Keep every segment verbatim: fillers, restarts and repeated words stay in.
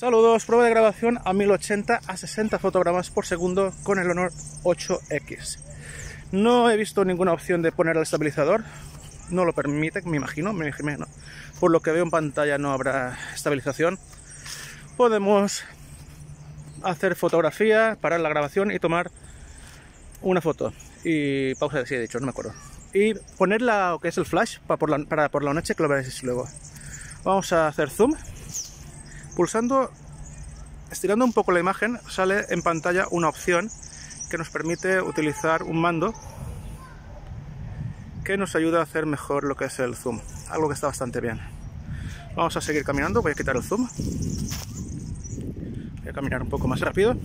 Saludos, prueba de grabación a mil ochenta a sesenta fotogramas por segundo con el Honor ocho equis. No he visto ninguna opción de poner el estabilizador, no lo permite, me imagino, me imagino. Por lo que veo en pantalla no habrá estabilización. Podemos hacer fotografía, parar la grabación y tomar una foto. Y pausa, sí he dicho, no me acuerdo. Y poner la, que es el flash para por la, para por la noche, que lo veréis luego. Vamos a hacer zoom. Pulsando, estirando un poco la imagen, sale en pantalla una opción que nos permite utilizar un mando que nos ayuda a hacer mejor lo que es el zoom, algo que está bastante bien. Vamos a seguir caminando, voy a quitar el zoom, voy a caminar un poco más rápido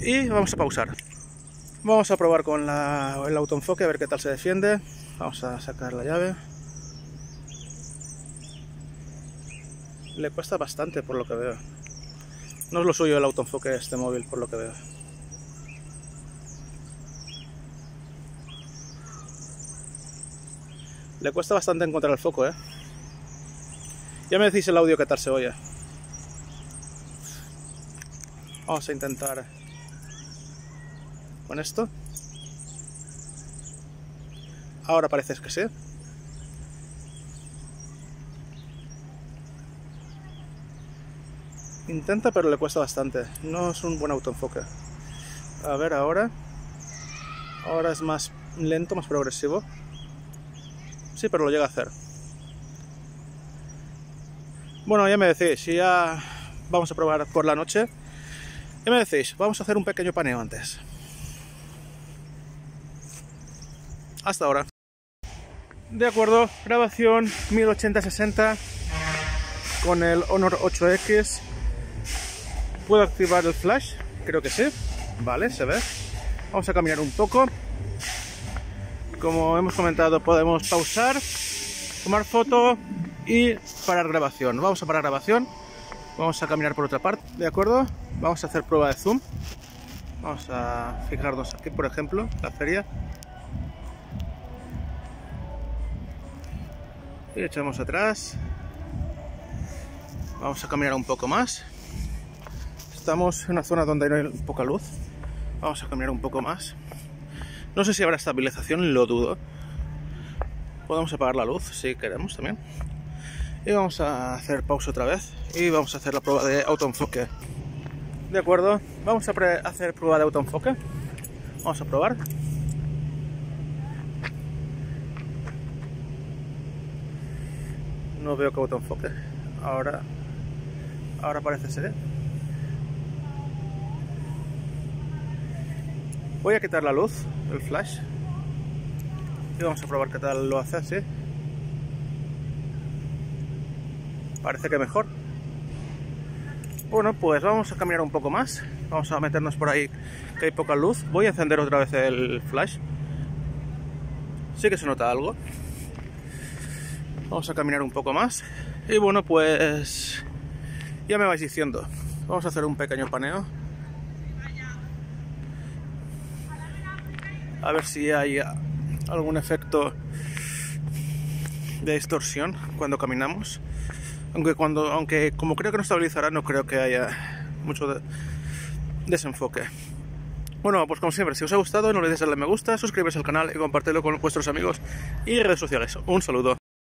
y vamos a pausar. Vamos a probar con la, el autoenfoque a ver qué tal se defiende. Vamos a sacar la llave. Le cuesta bastante por lo que veo. No es lo suyo el autoenfoque de este móvil por lo que veo. Le cuesta bastante encontrar el foco, ¿eh? Ya me decís el audio que tal se oye. Vamos a intentar con esto. Ahora parece que sí. Intenta, pero le cuesta bastante. No es un buen autoenfoque. A ver ahora. Ahora es más lento, más progresivo. Sí, pero lo llega a hacer. Bueno, ya me decís, si ya vamos a probar por la noche. Ya me decís, vamos a hacer un pequeño paneo antes. Hasta ahora. De acuerdo, grabación mil ochenta sesenta con el Honor ocho equis. ¿Puedo activar el flash? Creo que sí. Vale, se ve. Vamos a caminar un poco. Como hemos comentado, podemos pausar, tomar foto y parar grabación. Vamos a parar grabación. Vamos a caminar por otra parte, ¿de acuerdo? Vamos a hacer prueba de zoom. Vamos a fijarnos aquí, por ejemplo, la feria. Y echamos atrás. Vamos a caminar un poco más. Estamos en una zona donde hay poca luz. Vamos a caminar un poco más. No sé si habrá estabilización, lo dudo. Podemos apagar la luz si queremos también. Y vamos a hacer pausa otra vez. Y vamos a hacer la prueba de autoenfoque. De acuerdo, vamos a hacer prueba de autoenfoque. Vamos a probar. No veo que autoenfoque. Ahora, ahora parece ser. Voy a quitar la luz, el flash, y vamos a probar qué tal lo hace, ¿sí? Parece que mejor. Bueno, pues vamos a caminar un poco más, vamos a meternos por ahí que hay poca luz. Voy a encender otra vez el flash, sí que se nota algo. Vamos a caminar un poco más y bueno, pues ya me vais diciendo. Vamos a hacer un pequeño paneo. A ver si hay algún efecto de distorsión cuando caminamos. Aunque, cuando, aunque como creo que no estabilizará, no creo que haya mucho de desenfoque. Bueno, pues como siempre, si os ha gustado, no olvidéis darle me gusta, suscribiros al canal y compartirlo con vuestros amigos y redes sociales. Un saludo.